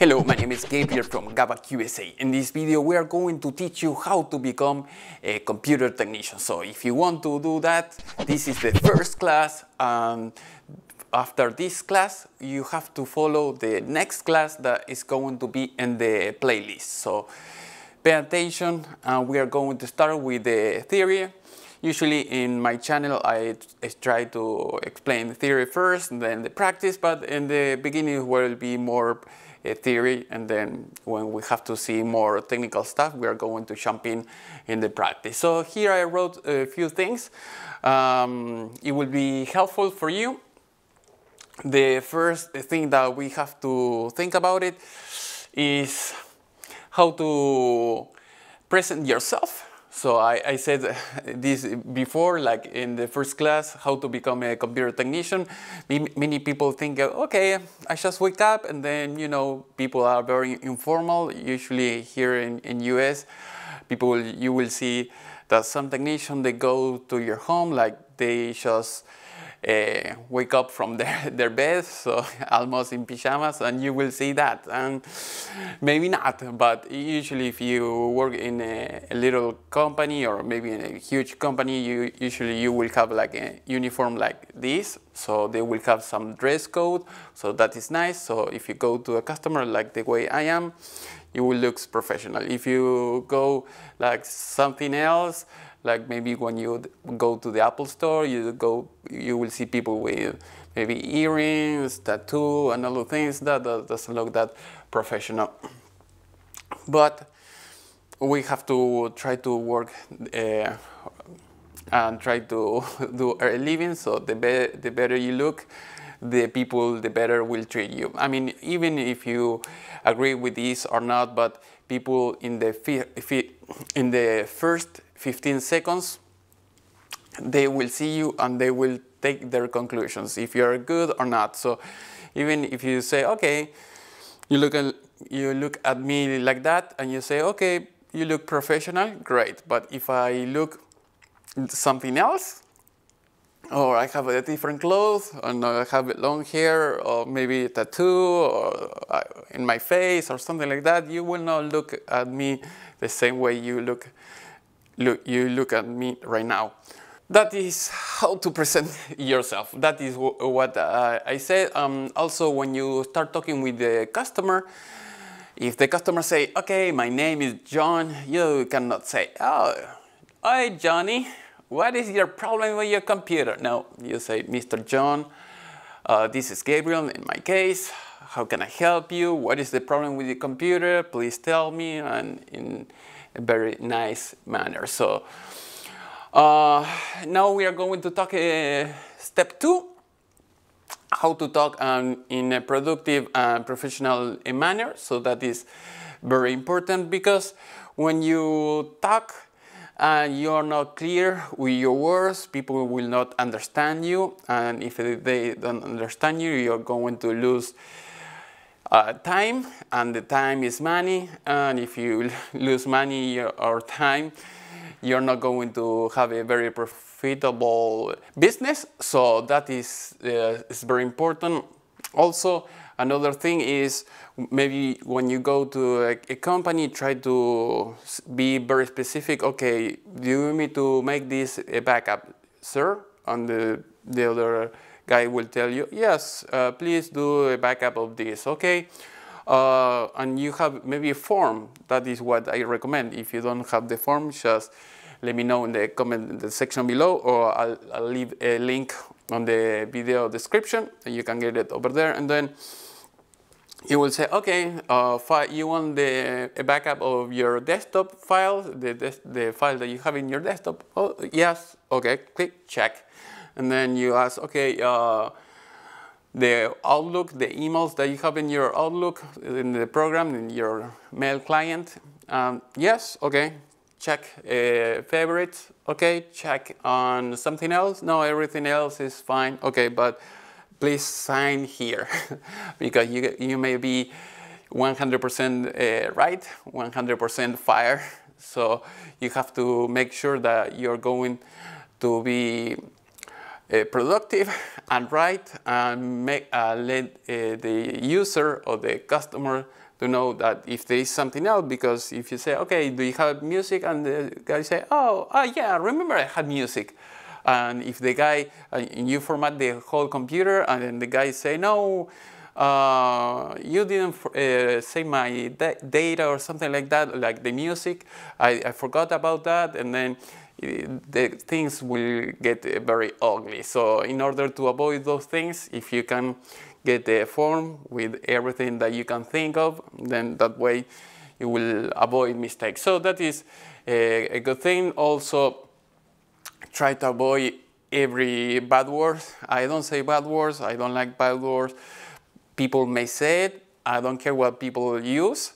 Hello, my name is Gabe here from GabakUSA. In this video we are going to teach you how to become a computer technician. So if you want to do that, this is the first class. After this class you have to follow the next class that is going to be in the playlist. So pay attention, we are going to start with the theory. Usually in my channel I try to explain the theory first and then the practice, but in the beginning will be more theory, and then when we have to see more technical stuff we are going to jump in the practice. So here I wrote a few things, it will be helpful for you. The first thing that we have to think about it is how to present yourself. So I said this before, like in the first class, how to become a computer technician. Many people think, okay, I just wake up, and then, you know, people are very informal. Usually here in US, people, you will see that some technicians, they go to your home, like they just wake up from their bed, so almost in pajamas, and you will see that. And maybe not, but usually if you work in a little company or maybe in a huge company, you will have like a uniform like this, so they will have some dress code, so that is nice. So if you go to a customer like the way I am, you will look professional. If you go like something else, like maybe when you go to the Apple store, you will see people with maybe earrings, tattoo, and other things that doesn't look that professional. But we have to try to work and try to do a living, so the better you look, the people, the better will treat you. I mean, even if you agree with this or not, but people in the first 15 seconds, they will see you and they will take their conclusions if you're good or not. So even if you say, okay, you look at me like that and you say, okay, you look professional, great. But if I look something else, or I have a different clothes, and I have long hair, or maybe a tattoo, or in my face, or something like that, you will not look at me the same way you look at me right now. That is how to present yourself. That is what I said. Also, when you start talking with the customer, if the customer say, okay, my name is John, you cannot say, oh, hi, Johnny. What is your problem with your computer? No, you say, Mr. John, this is Gabriel in my case. How can I help you? What is the problem with your computer? Please tell me, and in a very nice manner. So now we are going to talk step two, how to talk in a productive and professional manner. So that is very important, because when you talk, and you are not clear with your words, people will not understand you, and if they don't understand you, you're going to lose time, and the time is money, and if you lose money or time, you're not going to have a very profitable business. So that is very important. Also, another thing is, maybe when you go to a company, try to be very specific. Okay, do you want me to make this a backup, sir? And the other guy will tell you, yes, please do a backup of this, okay? And you have maybe a form. That is what I recommend. If you don't have the form, just let me know in the comment section below, or I'll leave a link on the video description, and you can get it over there. And then you will say, okay, you want a backup of your desktop file, the file that you have in your desktop. Oh, yes, okay, click check. And then you ask, okay, the Outlook, the emails that you have in your Outlook, in the program, in your mail client. Yes, okay, check favorites, okay, check on something else. No, everything else is fine, okay, but please sign here, because you may be 100% right, 100% fire. So you have to make sure that you're going to be productive and right, and let the user or the customer to know that if there is something else, because if you say, okay, do you have music? And the guy say, oh yeah, remember I had music. And if the guy, you format the whole computer, and then the guy say, no, you didn't say my data or something like that, like the music, I forgot about that, and then the things will get very ugly. So in order to avoid those things, if you can get the form with everything that you can think of, then that way you will avoid mistakes. So that is a good thing. Also, try to avoid every bad word. I don't say bad words, I don't like bad words. People may say it, I don't care what people use,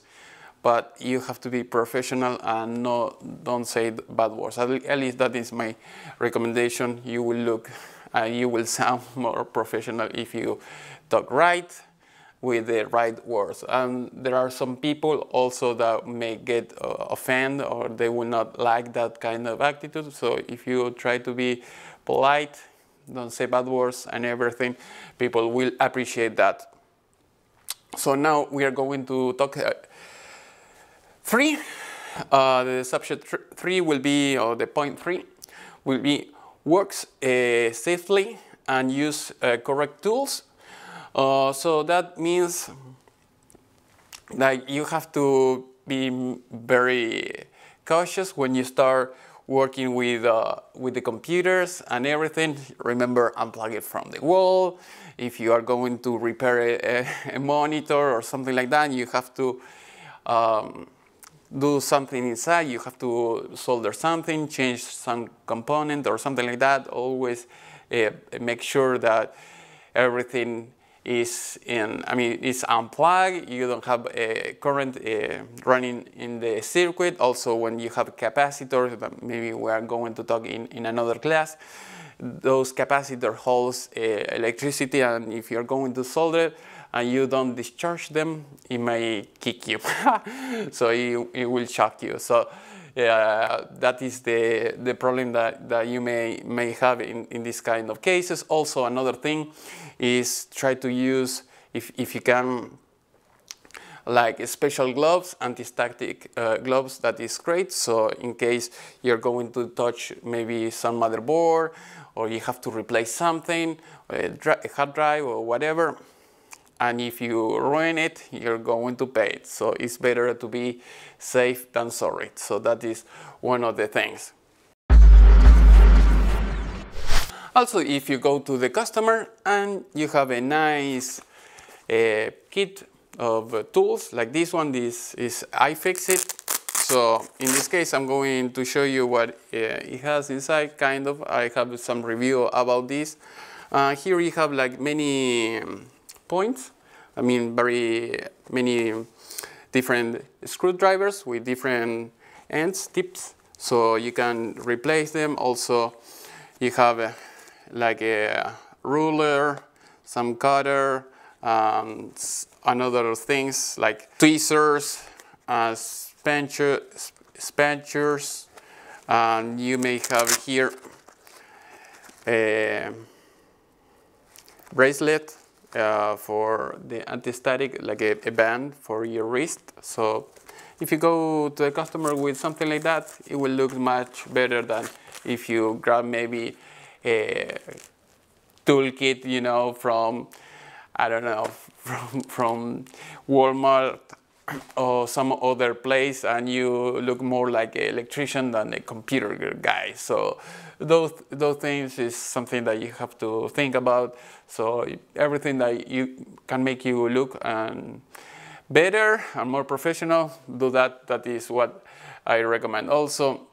but you have to be professional and don't say bad words. At least that is my recommendation. You will look, you will sound more professional if you talk right with the right words. And there are some people also that may get offended, or they will not like that kind of attitude. So if you try to be polite, don't say bad words and everything, people will appreciate that. So now we are going to talk three. The subject three will be, or the point three, will be works safely and use correct tools. So that means that you have to be very cautious when you start working with the computers and everything. Remember, unplug it from the wall. If you are going to repair a monitor or something like that, you have to do something inside. You have to solder something, change some component or something like that. Always make sure that everything is it's unplugged, you don't have a current running in the circuit. Also, when you have capacitors, but maybe we are going to talk in another class, those capacitor holds electricity, and if you're going to solder and you don't discharge them, it may kick you. So it will shock you. So that is the problem that you may have in this kind of cases. Also, another thing is try to use, if you can, like special gloves, anti-static gloves. That is great. So in case you're going to touch maybe some motherboard, or you have to replace something, a hard drive or whatever, and if you ruin it, you're going to pay it. So it's better to be safe than sorry. So that is one of the things. Also, if you go to the customer and you have a nice kit of tools like this one, this is iFixit. So in this case, I'm going to show you what it has inside, kind of. I have some review about this. Here you have like many points, very many different screwdrivers with different ends, tips, so you can replace them. Also, you have like a ruler, some cutter, another things like tweezers, spatulas, and you may have here a bracelet for the anti-static, like a band for your wrist. So if you go to a customer with something like that, it will look much better than if you grab maybe a toolkit, you know, from, I don't know, from Walmart or some other place, and you look more like an electrician than a computer guy. So those things is something that you have to think about. So everything that you can make you look better and more professional, do that. That is what I recommend. Also,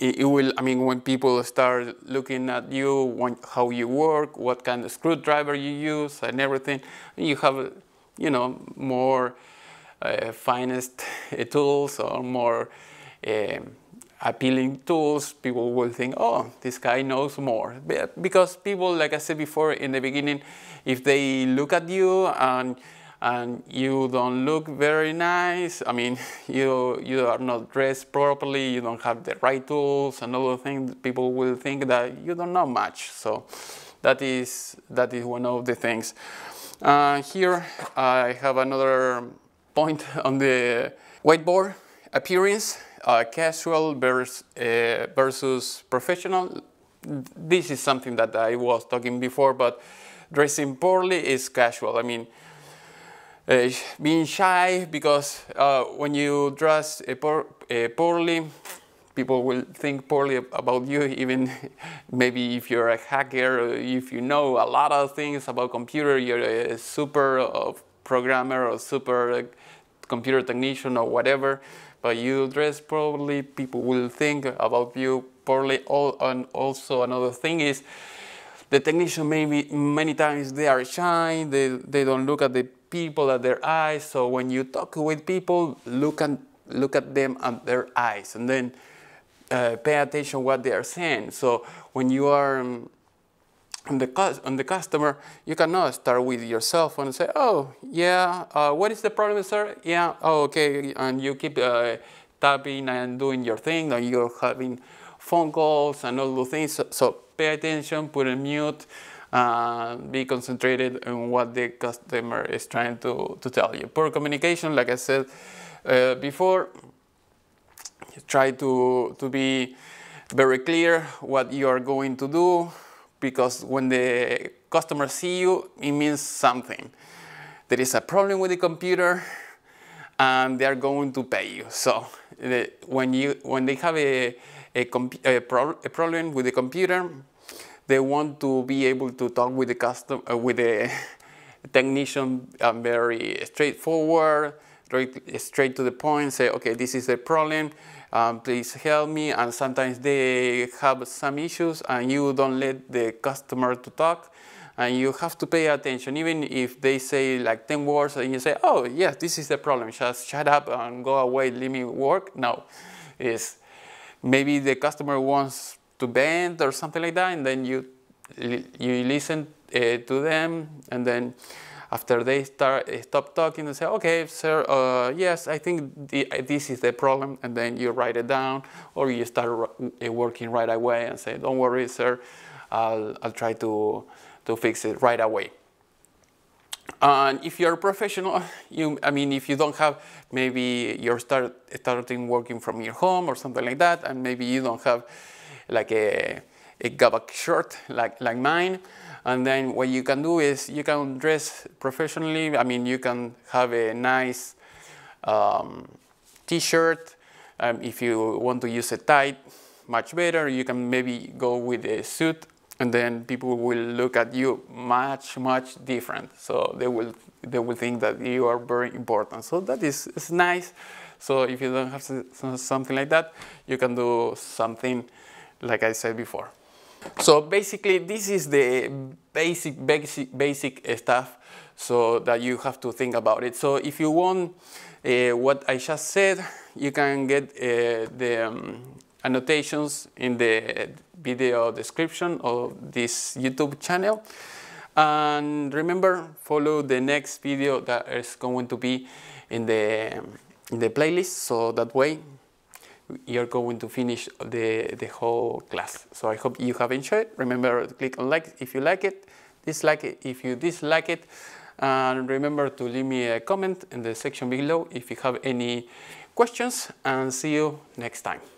it will, when people start looking at you, how you work, what kind of screwdriver you use and everything, you have, more finest tools, or more appealing tools. People will think, oh, this guy knows more. Because people, like I said before in the beginning, if they look at you and you don't look very nice, you are not dressed properly, you don't have the right tools and other things, people will think that you don't know much. So that is one of the things. Here I have another point on the whiteboard. Appearance, casual versus professional. This is something that I was talking before, but dressing poorly is casual. I mean, being shy, because when you dress poorly, people will think poorly about you, even maybe if you're a hacker, or if you know a lot of things about computer, you're a super programmer or super computer technician or whatever, but you dress poorly, people will think about you poorly. And also another thing is, the technician, maybe many times they are shy, they don't look at the people at their eyes, so when you talk with people, look at them at their eyes, and then pay attention what they are saying. So when you are on the customer, you cannot start with your cell phone and say, oh, yeah, what is the problem, sir? Yeah, oh, okay, and you keep tapping and doing your thing, and you're having phone calls and all those things. So pay attention, put a mute, be concentrated on what the customer is trying to tell you. Poor communication, like I said before, try to be very clear what you are going to do, because when the customer see you, it means something. There is a problem with the computer, and they are going to pay you. So when they have a problem with the computer, they want to be able to talk with the customer, with the technician, very straightforward, straight to the point. Say, okay, this is the problem. Please help me. And sometimes they have some issues, and you don't let the customer to talk, and you have to pay attention. Even if they say like 10 words, and you say, oh yes, this is the problem, just shut up and go away, let me work. No, it's maybe the customer wants to bend or something like that, and then you listen to them, and then after they stop talking and say, okay, sir, yes, I think this is the problem, and then you write it down, or you start working right away and say, don't worry, sir, I'll try to fix it right away. And if you're a professional, if you don't have, maybe you're starting working from your home or something like that, and maybe you don't have like a Gabak shirt like mine, and then what you can do is you can dress professionally. I mean, you can have a nice t-shirt. If you want to use a tie, much better. You can maybe go with a suit, and then people will look at you much different. So they will think that you are very important. So that is nice. So if you don't have something like that, you can do something like I said before. So basically, this is the basic stuff, so that you have to think about it. So if you want what I just said, you can get the annotations in the video description of this YouTube channel. And remember, follow the next video that is going to be in the playlist, so that way you're going to finish the whole class. So I hope you have enjoyed. Remember to click on like if you like it, dislike it if you dislike it, and remember to leave me a comment in the section below if you have any questions, and see you next time.